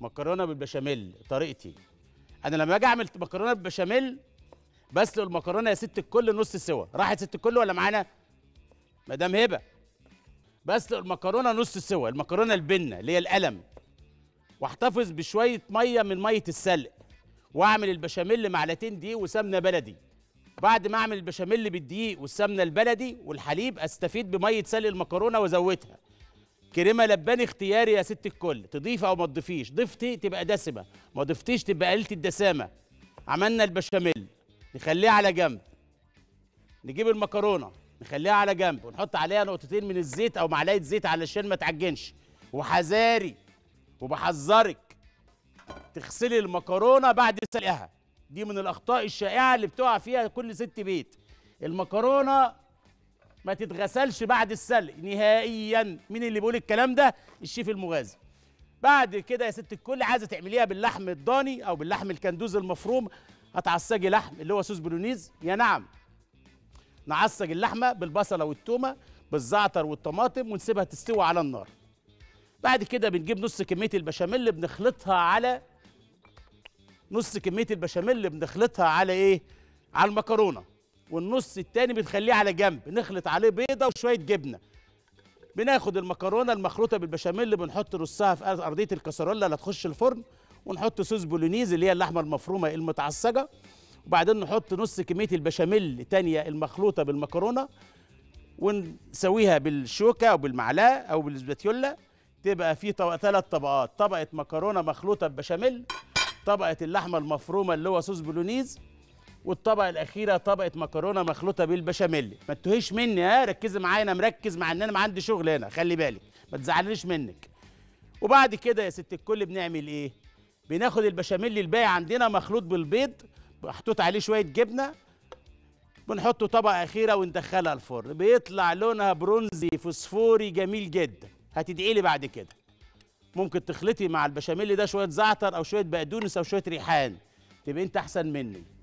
مكرونه بالبشاميل طريقتي. انا لما اجي اعمل مكرونه بالبشاميل بسلق المكرونه يا ست الكل نص سوا. راحت ست الكل ولا معانا؟ مدام هبه. بسلق المكرونه نص سوا، المكرونه البنه اللي هي القلم، واحتفظ بشويه ميه من ميه السلق، واعمل البشاميل معلقتين دقيق وسمنه بلدي. بعد ما اعمل البشاميل بالدقيق والسمنه البلدي والحليب استفيد بميه سلق المكرونه وازودها. كريمه لباني اختياري يا ست الكل، تضيف او ما تضيفيش، ضفتي تبقى دسمه، ما ضفتيش تبقى قلت الدسامه. عملنا البشاميل نخليه على جنب. نجيب المكرونه نخليها على جنب ونحط عليها نقطتين من الزيت او معلقه زيت علشان ما تعجنش. وحذاري وبحذرك تغسلي المكرونه بعد سلقها، دي من الاخطاء الشائعه اللي بتقع فيها كل ست بيت. المكرونه ما تتغسلش بعد السلق نهائيا. مين اللي بيقول الكلام ده؟ الشيف المغازي. بعد كده يا ست الكل عايزه تعمليها باللحم الضاني او باللحم الكندوز المفروم، هتعصجي لحم اللي هو سوس بولونيز. يا نعم، نعصج اللحمه بالبصله والتومه بالزعتر والطماطم ونسيبها تستوي على النار. بعد كده بنجيب نص كميه البشاميل بنخلطها على ايه؟ على المكرونه، والنص التاني بنخليه على جنب نخلط عليه بيضه وشويه جبنه. بناخد المكرونه المخلوطه بالبشاميل بنحط رصها في ارضيه الكاسرولة اللي هتخش الفرن، ونحط صوص بولونيز اللي هي اللحمه المفرومه المتعصجه، وبعدين نحط نص كميه البشاميل التانيه المخلوطه بالمكرونه ونسويها بالشوكه او بالمعلقه او بالسباتيولا. تبقى في ثلاث طبقات، طبقه مكرونه مخلوطه ببشاميل، طبقه اللحمه المفرومه اللي هو صوص بولونيز، والطبقه الاخيره طبقه مكرونه مخلوطه بالبشاميل. ما تتوهيش مني، ها، ركزي معايا، انا مركز مع ان انا عندي شغل هنا، خلي بالك ما تزعلنيش منك. وبعد كده يا ست الكل بنعمل ايه؟ بناخد البشاميل الباقي عندنا مخلوط بالبيض محطوط عليه شويه جبنه، بنحطه طبقه اخيره وندخلها الفرن، بيطلع لونها برونزي فوسفوري جميل جدا. هتدعي لي بعد كده. ممكن تخلطي مع البشاميل ده شويه زعتر او شويه بقدونس او شويه ريحان، تبقى انت احسن مني.